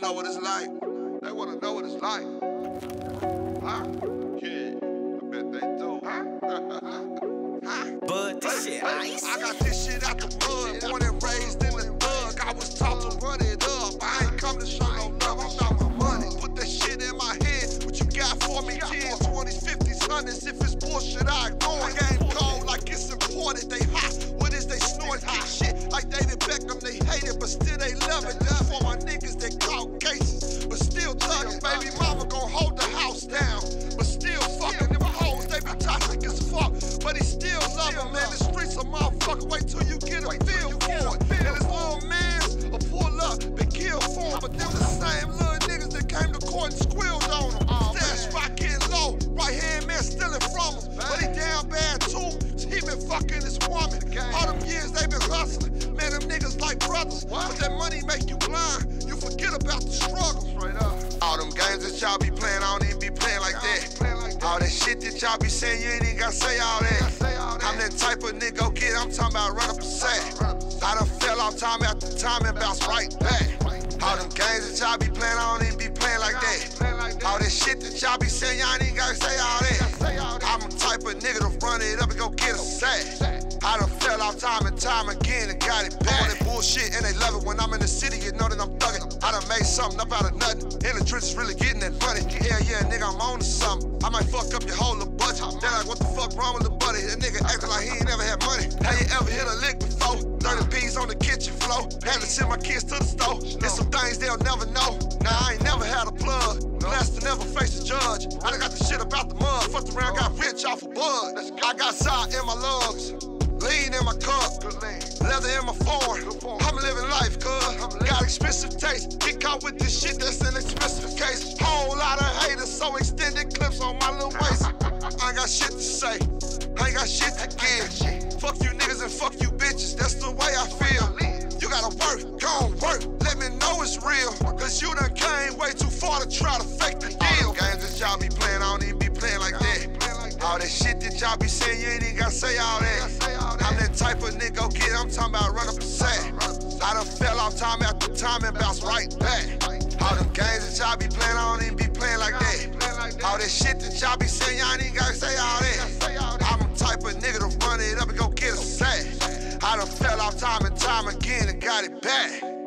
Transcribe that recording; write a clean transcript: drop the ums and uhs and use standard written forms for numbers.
to know what it's like. They want to know what it's like. Huh? Yeah, I bet they do. Huh? Huh? But this shit icy. I got this shit out the mud. Born and raised in the thug. I was taught to run it up. I ain't come to show no love. I'm about my money. Put that shit in my head. What you got for me, kids? 20s, 50s, 100s. If it's bullshit, I ignore it. Game cold like it's imported. They hot. What is they snort? Kick shit like David Beckham. They hate it, but still they love it. That's for my niggas that caught cases, but still tugging. Baby mama gon' hold the house down, but still fucking. Them hoes, they be toxic as fuck, but he still love them. Man, the streets a motherfucker. Wait till you get a feel for it. And his little man's a pull up, been killed for him. But them the same little niggas that came to court and squealed on him. Stash rockin' low, right hand man stealing from him. But he down bad too. He been fucking his woman. All them years they been hustling. Man, them niggas like brothers. But that money make you blind. You forget about the struggle. All them games that y'all be playing, I don't even be playing like that. All that shit that y'all be saying, you ain't even gotta say all that. I'm that type of nigga go get, I'm talking about run up a sack. I done fell off time after time and bounced right back. All them games that y'all be playing, I don't even be playing like that. All that shit that y'all be saying, y'all ain't even gotta say all that. I'm the type of nigga to run it up and go get a sack. I done fell off time and time again and got it back. All that bullshit and they love it. When I'm in the city, you know that I'm thugging. I done made something up out of nothing. In the trenches, really getting that money. Hell yeah, nigga, I'm on to something. I might fuck up your whole little budget. They're like, what the fuck wrong with the buddy? That nigga acting like he ain't never had money. Have you ever hit a lick before? 30 P's on the kitchen floor. Had to send my kids to the store. There's some things they'll never know. Now I ain't never had a plug. Blessed to never face a judge. I done got the shit about the mud. Fucked around, got rich off a bud. I got side in my lungs. Lean in my cup, leather in my foreign. I'm living life, cuz. Got expensive taste. Get caught with this shit that's an expensive case. Whole lot of haters, so extended clips on my little waist. I ain't got shit to say. I ain't got shit to give. Fuck you niggas and fuck you bitches. That's the way I feel. You gotta work, go on work. Let me know it's real. Cause you done came way too far to try to fake the deal. All the games that y'all be playing, I don't even be playing like that. All that shit that y'all be saying, you ain't even gotta say all that. I'm that type of nigga, go get it, I'm talking about run up a sack. I done fell off time after time and bounced right back. All them games that y'all be playing, I don't even be playing like that. All that shit that y'all be saying, y'all ain't even gotta say all that. I'm the type of nigga to run it up and go get a sack. I done fell off time and time again and got it back.